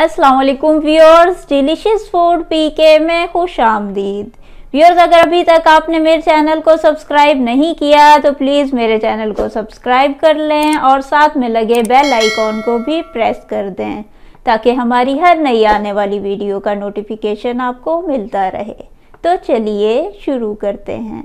अस्सलाम वालेकुम viewers, delicious food पीके में खुश आमदीद। व्यूअर्स, अगर अभी तक आपने मेरे चैनल को सब्सक्राइब नहीं किया तो प्लीज़ मेरे चैनल को सब्सक्राइब कर लें और साथ में लगे बेल आइकॉन को भी प्रेस कर दें ताकि हमारी हर नई आने वाली वीडियो का नोटिफिकेशन आपको मिलता रहे। तो चलिए शुरू करते हैं।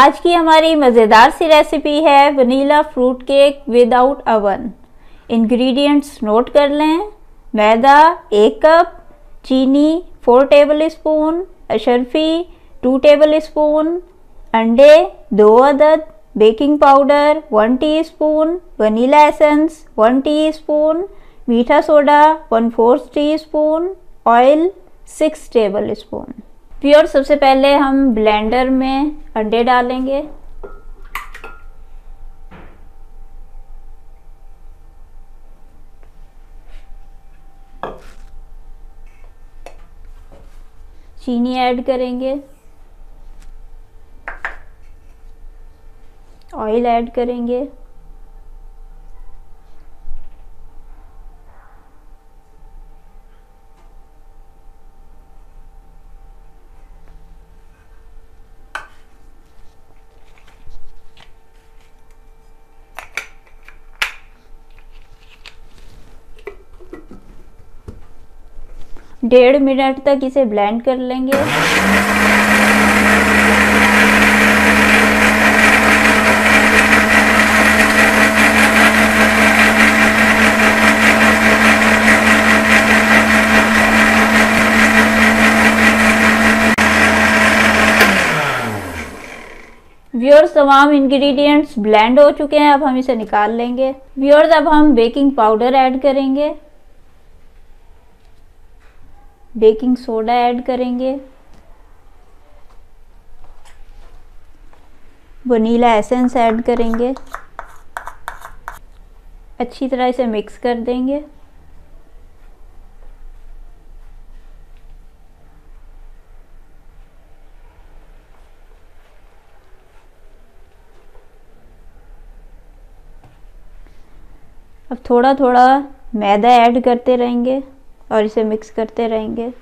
आज की हमारी मज़ेदार सी रेसिपी है vanilla fruit cake without oven. Ingredients note कर लें। मैदा 1 कप, चीनी 4 टेबलस्पून, अशरफी 2 टेबलस्पून, अंडे 2 अदद, baking powder 1 teaspoon, vanilla essence 1 teaspoon, मीठा soda 1/4 teaspoon, oil 6 tablespoon. Pure सबसे पहले हम ब्लेंडर में अंडे डालेंगे। चीनी ऐड करेंगे, ऑयल ऐड करेंगे, डेढ़ मिनट तक इसे ब्लेंड कर लेंगे। व्यूअर्स, तमाम इंग्रेडिएंट्स ब्लेंड हो चुके हैं, अब हम इसे निकाल लेंगे। व्यूअर्स, अब हम बेकिंग पाउडर ऐड करेंगे, बेकिंग सोडा ऐड करेंगे, वनीला एसेंस ऐड करेंगे, अच्छी तरह इसे मिक्स कर देंगे। अब थोड़ा थोड़ा मैदा ऐड करते रहेंगे और इसे मिक्स करते रहेंगे।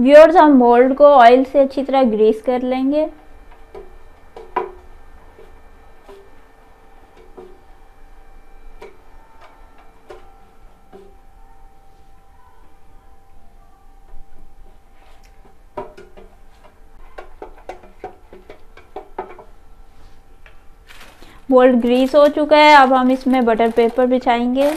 व्यूअर्स, हम मोल्ड को ऑयल से अच्छी तरह ग्रीस कर लेंगे। मोल्ड ग्रीस हो चुका है, अब हम इसमें बटर पेपर बिछाएंगे।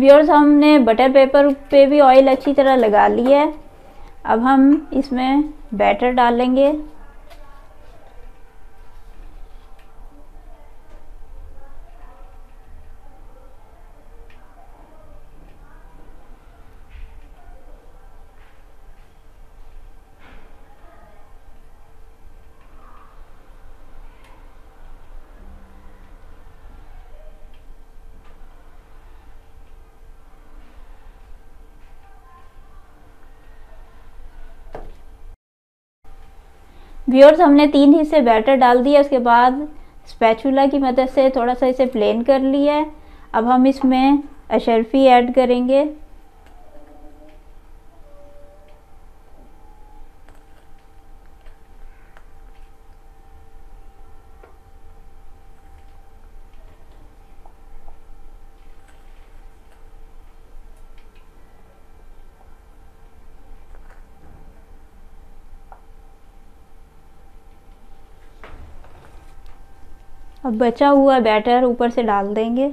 व्यूअर्स, हमने बटर पेपर पे भी ऑयल अच्छी तरह लगा लिया है, अब हम इसमें बैटर डालेंगे। व्यूअर्स, हमने 3 हिस्से बैटर डाल दिया, उसके बाद स्पैचुला की मदद से थोड़ा सा इसे प्लेन कर लिया है। अब हम इसमें अशरफी ऐड करेंगे। अब बचा हुआ बैटर ऊपर से डाल देंगे।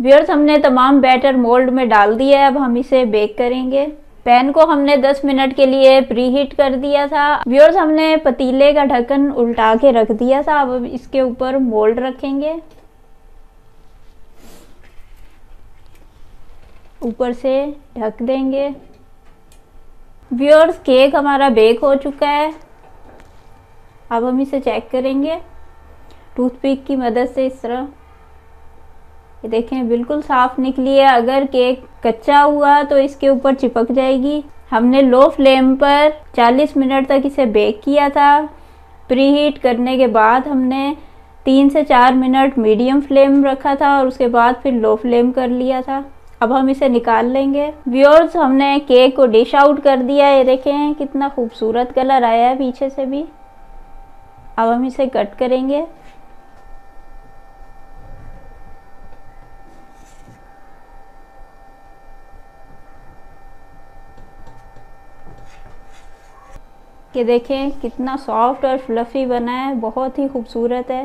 व्यूअर्स, हमने तमाम बैटर मोल्ड में डाल दिया है। अब हम इसे बेक करेंगे। पैन को हमने 10 मिनट के लिए प्रीहीट कर दिया था। व्यूअर्स, हमने पतीले का ढक्कन उल्टा के रख दिया था। अब इसके ऊपर मोल्ड रखेंगे, ऊपर से ढक देंगे। व्यूअर्स, केक हमारा बेक हो चुका है। अब हम इसे चेक करेंगे टूथपिक की मदद से। इस तरह ये देखें, बिल्कुल साफ निकली है। अगर केक कच्चा हुआ तो इसके ऊपर चिपक जाएगी। हमने लो फ्लेम पर 40 मिनट तक इसे बेक किया था। प्रीहीट करने के बाद हमने 3 से 4 मिनट मीडियम फ्लेम रखा था और उसके बाद फिर लो फ्लेम कर लिया था। अब हम इसे निकाल लेंगे। व्यूअर्स, हमने केक को डिश आउट कर दिया। ये देखें कितना खूबसूरत कलर आया है पीछे से भी। अब हम इसे कट करेंगे। कि देखें कितना सॉफ्ट और फ्लफ़ी बना है, बहुत ही खूबसूरत है।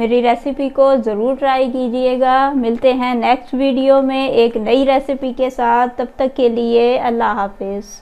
मेरी रेसिपी को ज़रूर ट्राई कीजिएगा। मिलते हैं नेक्स्ट वीडियो में एक नई रेसिपी के साथ। तब तक के लिए अल्लाह हाफिज़।